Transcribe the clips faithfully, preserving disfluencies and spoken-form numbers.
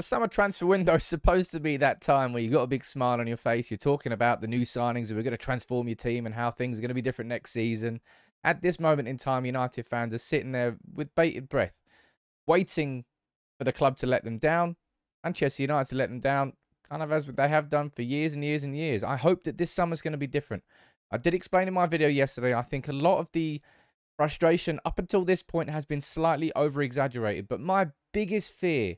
The summer transfer window is supposed to be that time where you've got a big smile on your face. You're talking about the new signings that we're going to transform your team and how things are going to be different next season. At this moment in time, United fans are sitting there with bated breath, waiting for the club to let them down, Manchester United to let them down, kind of as they have done for years and years and years. I hope that this summer's going to be different. I did explain in my video yesterday, I think a lot of the frustration up until this point has been slightly over-exaggerated, but my biggest fear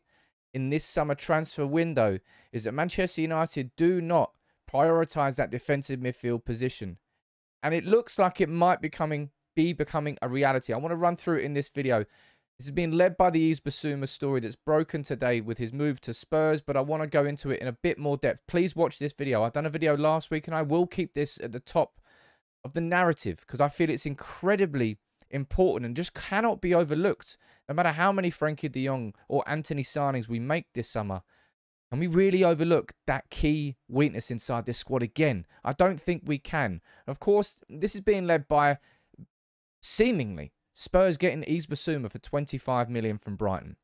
in this summer transfer window is that Manchester United do not prioritise that defensive midfield position. And it looks like it might becoming, be becoming a reality. I want to run through it in this video. This has been led by the Yves Bissouma story that's broken today with his move to Spurs, but I want to go into it in a bit more depth. Please watch this video. I've done a video last week and I will keep this at the top of the narrative because I feel it's incredibly important and just cannot be overlooked. No matter how many Frenkie de Jong or Antony signings we make this summer, can we really overlook that key weakness inside this squad again? I don't think we can. Of course, this is being led by seemingly Spurs getting Yves Bissouma for twenty-five million from Brighton,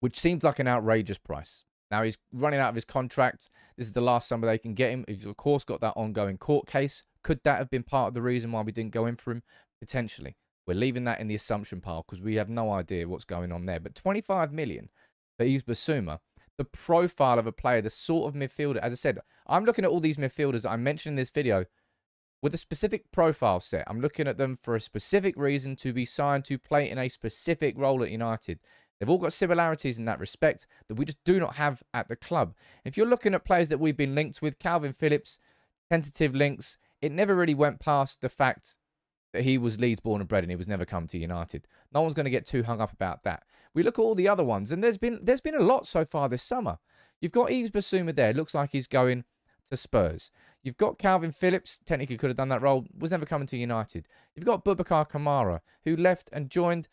which seems like an outrageous price. Now he's running out of his contract. This is the last summer they can get him. He's of course got that ongoing court case. Could that have been part of the reason why we didn't go in for him? Potentially. We're leaving that in the assumption pile because we have no idea what's going on there. But twenty-five million for Yves Bissouma, the profile of a player, the sort of midfielder. As I said, I'm looking at all these midfielders that I mentioned in this video with a specific profile set. I'm looking at them for a specific reason to be signed to play in a specific role at United. They've all got similarities in that respect that we just do not have at the club. If you're looking at players that we've been linked with, Kalvin Phillips, tentative links, it never really went past the fact that he was Leeds born and bred and he was never come to United. No one's going to get too hung up about that. We look at all the other ones, and there's been there's been a lot so far this summer. You've got Yves Bissouma there. Looks like he's going to Spurs. You've got Kalvin Phillips. Technically could have done that role. Was never coming to United. You've got Boubacar Kamara, who left and joined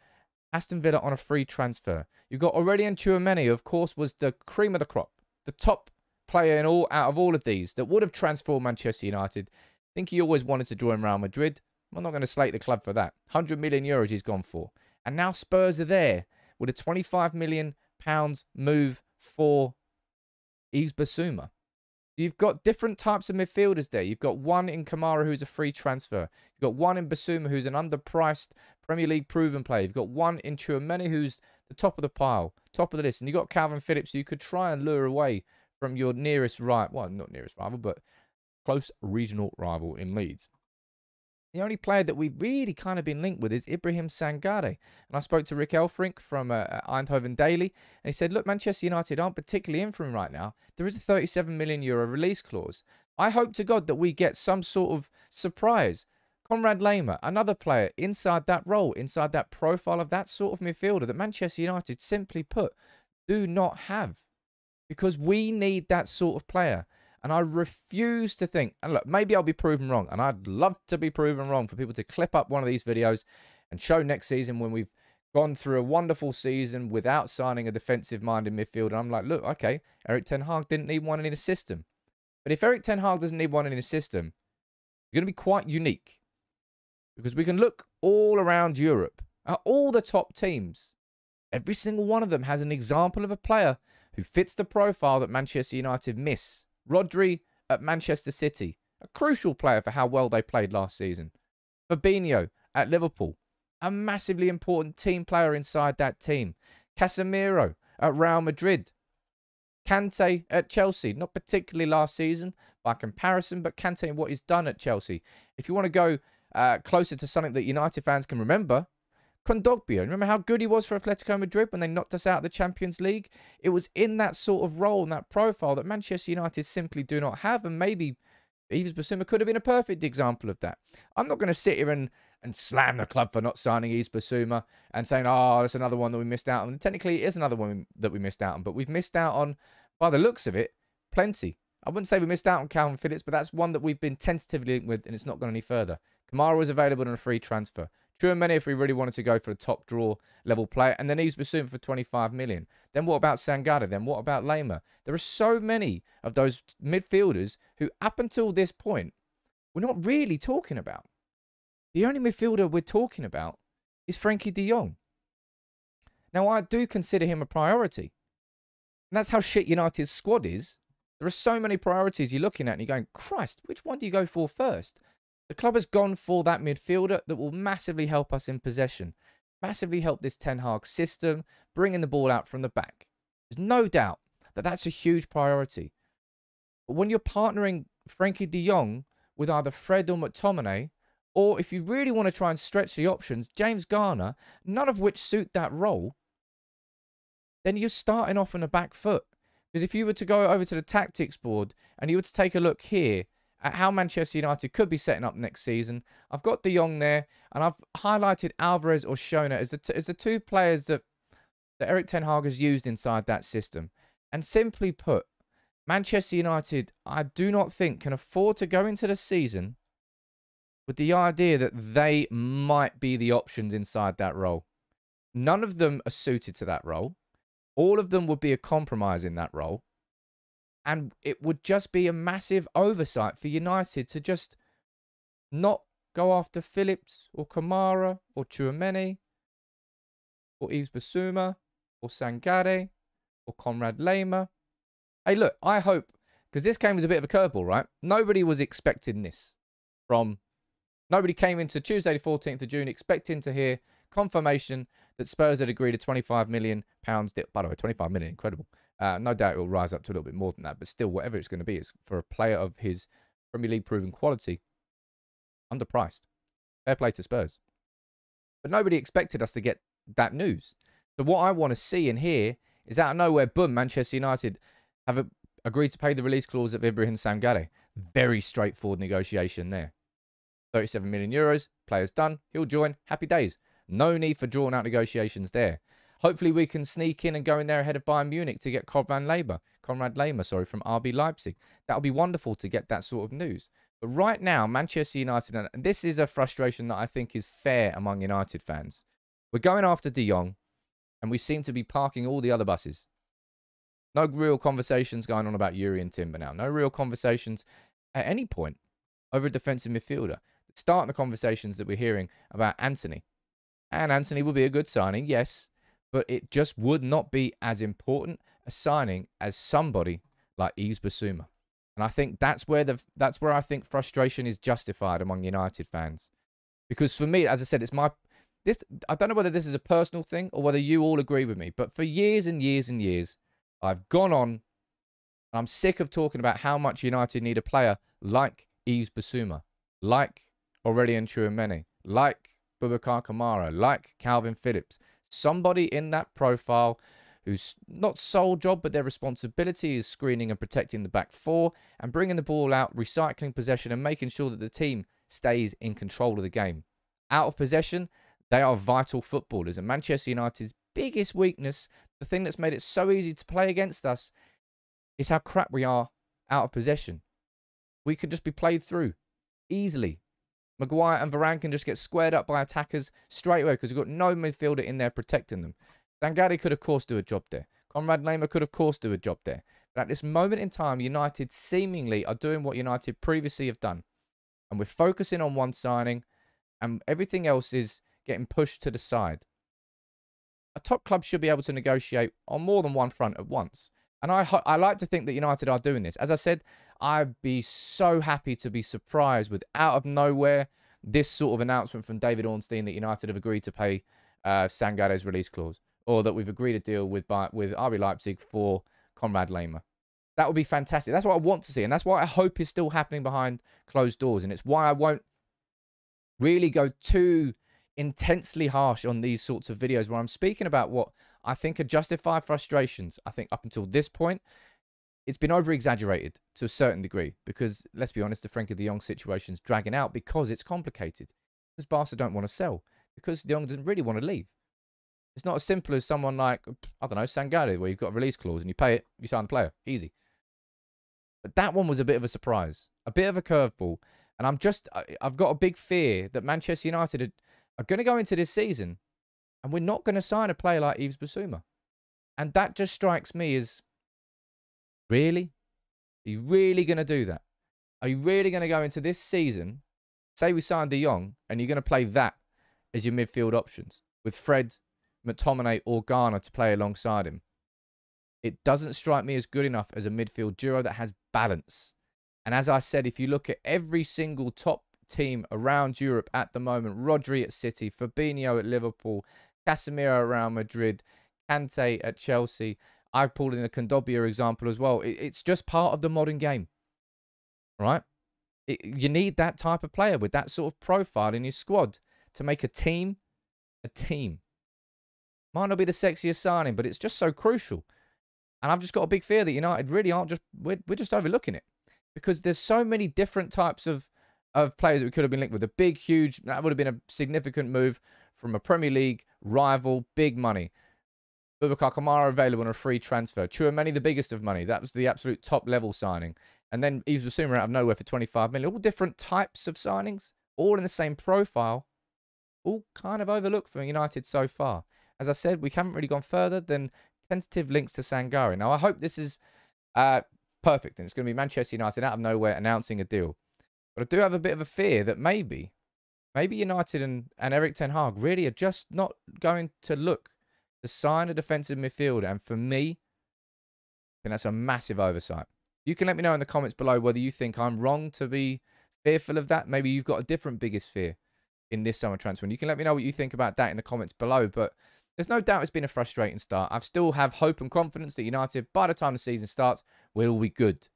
Aston Villa on a free transfer. You've got Aurélien Tchouaméni, who of course was the cream of the crop. The top player in all out of all of these that would have transformed Manchester United. I think he always wanted to join Real Madrid. I'm not going to slate the club for that. one hundred million euros he's gone for. And now Spurs are there with a twenty-five million pounds move for Yves Bissouma. You've got different types of midfielders there. You've got one in Kamara who's a free transfer. You've got one in Bissouma who's an underpriced Premier League proven player. You've got one in Tchouaméni who's the top of the pile, top of the list. And you've got Kalvin Phillips who you could try and lure away from your nearest rival. Well, not nearest rival, but close regional rival in Leeds. The only player that we've really kind of been linked with is Ibrahim Sangare. And I spoke to Rick Elfrink from uh, Eindhoven Daily, and he said, look, Manchester United aren't particularly in for him right now. There is a thirty-seven million euro release clause. I hope to God that we get some sort of surprise. Konrad Laimer, another player inside that role, inside that profile of that sort of midfielder that Manchester United, simply put, do not have. Because we need that sort of player. And I refuse to think, and look, maybe I'll be proven wrong, and I'd love to be proven wrong for people to clip up one of these videos and show next season when we've gone through a wonderful season without signing a defensive-minded midfielder. And I'm like, look, okay, Eric Ten Hag didn't need one in his system. But if Eric Ten Hag doesn't need one in his system, it's going to be quite unique because we can look all around Europe at all the top teams. Every single one of them has an example of a player who fits the profile that Manchester United miss. Rodri at Manchester City, a crucial player for how well they played last season. Fabinho at Liverpool, a massively important team player inside that team. Casemiro at Real Madrid. Kante at Chelsea, not particularly last season by comparison, but Kante and what he's done at Chelsea. If you want to go uh, closer to something that United fans can remember, Kondogbia. Remember how good he was for Atletico Madrid when they knocked us out of the Champions League? It was in that sort of role and that profile that Manchester United simply do not have, and maybe Yves Bissouma could have been a perfect example of that. I'm not going to sit here and, and slam the club for not signing Yves Bissouma and saying, oh, that's another one that we missed out on. And technically, it is another one that we missed out on, but we've missed out on, by the looks of it, plenty. I wouldn't say we missed out on Kalvin Phillips, but that's one that we've been tentatively linked with, and it's not gone any further. Kamara was available on a free transfer. Tchouaméni if we really wanted to go for a top draw level player. And then Yves Bissouma for twenty-five million. Then what about Sangare? Then what about Laimer? There are so many of those midfielders who up until this point, we're not really talking about. The only midfielder we're talking about is Frenkie de Jong. Now I do consider him a priority. And that's how shit United's squad is. There are so many priorities you're looking at and you're going, Christ, which one do you go for first? The club has gone for that midfielder that will massively help us in possession, massively help this Ten Hag system, bringing the ball out from the back. There's no doubt that that's a huge priority. But when you're partnering Frenkie de Jong with either Fred or McTominay, or if you really want to try and stretch the options, James Garner, none of which suit that role, then you're starting off on the back foot. Because if you were to go over to the tactics board and you were to take a look here at how Manchester United could be setting up next season, I've got De Jong there, and I've highlighted Alvarez or Shona as the, t as the two players that, that Eric Ten Hag has used inside that system. And simply put, Manchester United, I do not think, can afford to go into the season with the idea that they might be the options inside that role. None of them are suited to that role. All of them would be a compromise in that role. And it would just be a massive oversight for United to just not go after Phillips or Kamara or Tchouaméni or Yves Bissouma or Sangare or Konrad Laimer. Hey, look, I hope, because this came as a bit of a curveball, right? Nobody was expecting this from... Nobody came into Tuesday the fourteenth of June expecting to hear confirmation that Spurs had agreed a twenty-five million pound deal. By the way, twenty-five million pounds, incredible. Uh, no doubt it will rise up to a little bit more than that, but still, whatever it's going to be, it's for a player of his Premier League proven quality, underpriced. Fair play to Spurs. But nobody expected us to get that news. So what I want to see and hear is out of nowhere, boom, Manchester United have a, agreed to pay the release clause of Ibrahim Sangare. Very straightforward negotiation there. thirty-seven million euros, player's done, he'll join, happy days. No need for drawn out negotiations there. Hopefully we can sneak in and go in there ahead of Bayern Munich to get Konrad Laimer, Konrad Laimer, sorry, from R B Leipzig. That'll be wonderful to get that sort of news. But right now, Manchester United, and this is a frustration that I think is fair among United fans. We're going after De Jong, and we seem to be parking all the other buses. No real conversations going on about Uri and Timber now. No real conversations at any point over a defensive midfielder. Starting the conversations that we're hearing about Antony. And Antony would be a good signing, yes, but it just would not be as important a signing as somebody like Yves Bissouma. And I think that's where the that's where I think frustration is justified among United fans. Because for me, as I said, it's my this I don't know whether this is a personal thing or whether you all agree with me, but for years and years and years, I've gone on and I'm sick of talking about how much United need a player like Yves Bissouma, like Aurélien Tchouaméni, like Boubacar Kamara, like Kalvin Phillips. Somebody in that profile whose not sole job, but their responsibility is screening and protecting the back four and bringing the ball out, recycling possession and making sure that the team stays in control of the game. Out of possession, they are vital footballers. And Manchester United's biggest weakness, the thing that's made it so easy to play against us, is how crap we are out of possession. We could just be played through easily. Maguire and Varane can just get squared up by attackers straight away because we've got no midfielder in there protecting them. Sangare could, of course, do a job there. Konrad Laimer could, of course, do a job there. But at this moment in time, United seemingly are doing what United previously have done. And we're focusing on one signing and everything else is getting pushed to the side. A top club should be able to negotiate on more than one front at once. And I, I like to think that United are doing this. As I said, I'd be so happy to be surprised with, out of nowhere, this sort of announcement from David Ornstein that United have agreed to pay uh, Sangare's release clause, or that we've agreed a deal with, with R B Leipzig for Konrad Laimer. That would be fantastic. That's what I want to see, and that's what I hope is still happening behind closed doors, and it's why I won't really go too intensely harsh on these sorts of videos where I'm speaking about what I think are justified frustrations. I think up until this point, it's been over-exaggerated to a certain degree because, let's be honest, the Frenkie de Jong situation's dragging out because it's complicated. Because Barca don't want to sell. Because de Jong doesn't really want to leave. It's not as simple as someone like, I don't know, Sangare, where you've got a release clause and you pay it, you sign the player. Easy. But that one was a bit of a surprise. A bit of a curveball. And I'm just, I've got a big fear that Manchester United... Had, are going to go into this season and we're not going to sign a player like Yves Bissouma. And that just strikes me as, really? Are you really going to do that? Are you really going to go into this season, say we sign De Jong, and you're going to play that as your midfield options with Fred, McTominay or Garner to play alongside him? It doesn't strike me as good enough as a midfield duo that has balance. And as I said, if you look at every single top team around Europe at the moment, Rodri at City, Fabinho at Liverpool, Casemiro around Madrid, Kante at Chelsea, I pulled in the Kondogbia example as well. It's just part of the modern game, right? It, you need that type of player with that sort of profile in his squad to make a team a team. Might not be the sexiest signing, but it's just so crucial. And I've just got a big fear that United really aren't just, we're, we're just overlooking it. Because there's so many different types of, of players that we could have been linked with. A big, huge, that would have been a significant move from a Premier League rival, big money. Boubacar Kamara available on a free transfer. Tchouaméni, the biggest of money. That was the absolute top-level signing. And then Yves Bissouma out of nowhere for twenty-five million. All different types of signings, all in the same profile, all kind of overlooked for United so far. As I said, we haven't really gone further than tentative links to Sangare. Now, I hope this is uh, perfect, and it's going to be Manchester United out of nowhere announcing a deal. But I do have a bit of a fear that maybe, maybe United and, and Eric Ten Hag really are just not going to look to sign a defensive midfielder. And for me, I think that's a massive oversight. You can let me know in the comments below whether you think I'm wrong to be fearful of that. Maybe you've got a different biggest fear in this summer transfer. And you can let me know what you think about that in the comments below. But there's no doubt it's been a frustrating start. I still have hope and confidence that United, by the time the season starts, will be good.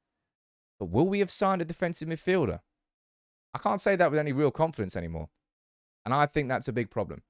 But will we have signed a defensive midfielder? I can't say that with any real confidence anymore. And I think that's a big problem.